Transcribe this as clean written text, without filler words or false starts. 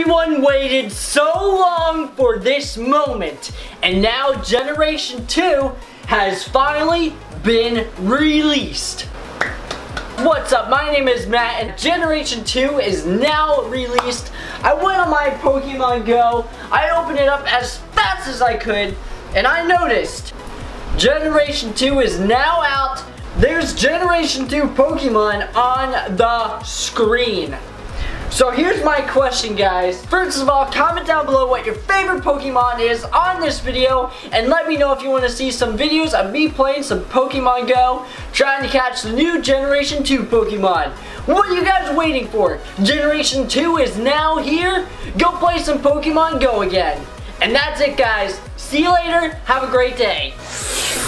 Everyone waited so long for this moment, and now Generation 2 has finally been released. What's up? My name is Matt, and Generation 2 is now released. I went on my Pokemon Go, I opened it up as fast as I could, and I noticed Generation 2 is now out. There's Generation 2 Pokemon on the screen. So here's my question, guys. First of all, comment down below what your favorite Pokemon is on this video, and let me know if you want to see some videos of me playing some Pokemon Go, trying to catch the new Generation 2 Pokemon. What are you guys waiting for? Generation 2 is now here. Go play some Pokemon Go again. And that's it, guys. See you later. Have a great day.